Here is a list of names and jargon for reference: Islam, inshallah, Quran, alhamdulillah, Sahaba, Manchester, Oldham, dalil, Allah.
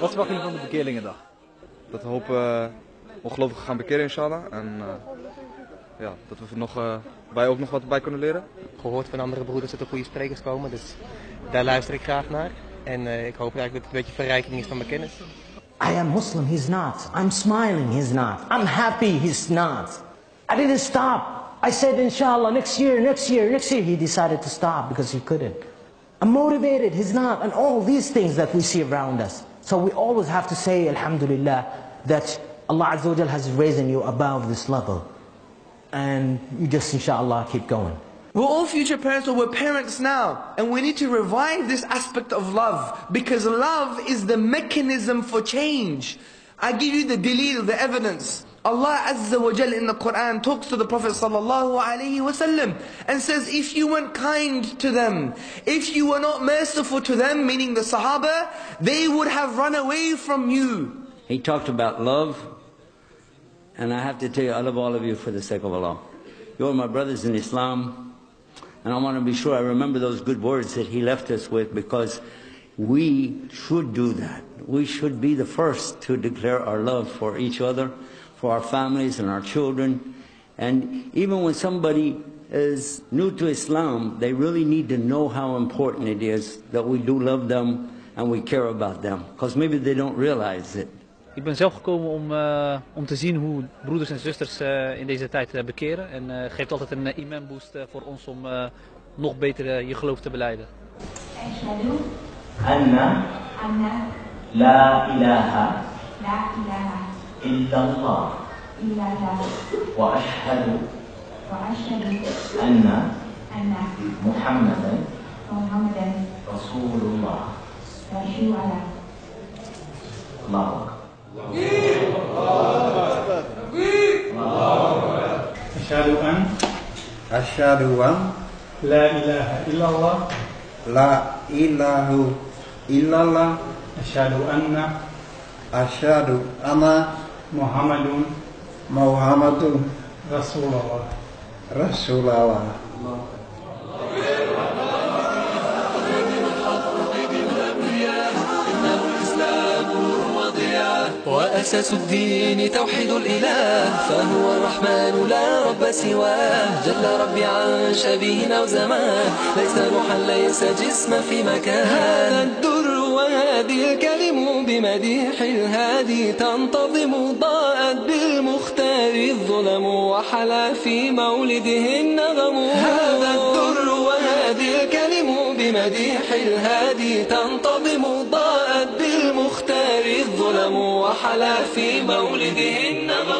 Wat verwachten jullie van de bekeerlingen dag? Dat we hopen ongelovigen gaan bekeren inshallah en ja, dat we wij ook nog wat erbij kunnen leren. Gehoord van andere broeders dat er goede sprekers komen, dus daar luister ik graag naar. En ik hoop eigenlijk dat het een beetje verrijking is van mijn kennis. I am Muslim, he's not. I'm smiling, he's not. I'm happy, he's not. I didn't stop. I said inshallah next year, next year, next year. He decided to stop because he couldn't. I'm motivated, he's not, and all these things that we see around us. So we always have to say, alhamdulillah, that Allah Azza wa Jal has risen you above this level. And you just, inshallah, keep going. We're all future parents, or we're parents now. And we need to revive this aspect of love. Because love is the mechanism for change. I give you the dalil, the evidence. Allah Azza wa Jal in the Quran talks to the Prophet Sallallahu Alaihi Wasallam and says, if you weren't kind to them, if you were not merciful to them, meaning the Sahaba, they would have run away from you. He talked about love, and I have to tell you, I love all of you for the sake of Allah. You're my brothers in Islam, and I want to be sure I remember those good words that he left us with, because we should do that. We should be the first to declare our love for each other, for our families and our children. And even when somebody is new to Islam, they really need to know how important it is that we do love them and we care about them, because maybe they don't realize it. Ik ben zelf gekomen om te zien hoe broeders en zusters in deze tijd bekeren. En geeft altijd een imam boost voor ons om nog beter je geloof te belijden. Ashhadu anna la ilaha illallah wa ashhadu anna Muhammadan Rasulullah. Allahu Akbar. Ashhadu an la ilaha illallah ashhadu anna Muhammadun Rasulullah. وأساس الدين توحيد الإله فهو الرحمن لا رب سواه جل ربي عن شبيه أو زمان ليس روحا ليس جسما في مكان هذا الدر وهذه الكلم بمديح الهادي تنتظم ضاءت بالمختار الظلم وحلا في مولده النغم هذا الدر وهذه الكلم بمديح الهادي تنتظم ضاءت بالمختار الظلم وحلا في مولده النغم